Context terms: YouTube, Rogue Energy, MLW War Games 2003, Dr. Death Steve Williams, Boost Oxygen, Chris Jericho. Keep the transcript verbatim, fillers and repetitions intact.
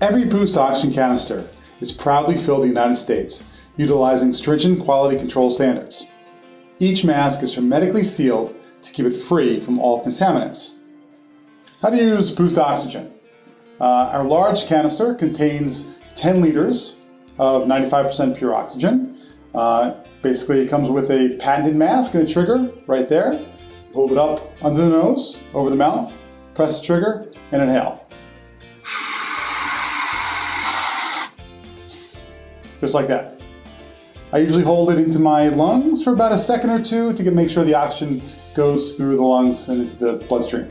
Every Boost Oxygen canister is proudly filled in the United States, utilizing stringent quality control standards. Each mask is hermetically sealed to keep it free from all contaminants. How do you use Boost Oxygen? Uh, our large canister contains ten liters of ninety-five percent pure oxygen. Uh, basically, it comes with a patented mask and a trigger right there. Hold it up under the nose, over the mouth, press the trigger, and inhale. Just like that. I usually hold it into my lungs for about a second or two to make sure the oxygen goes through the lungs and into the bloodstream.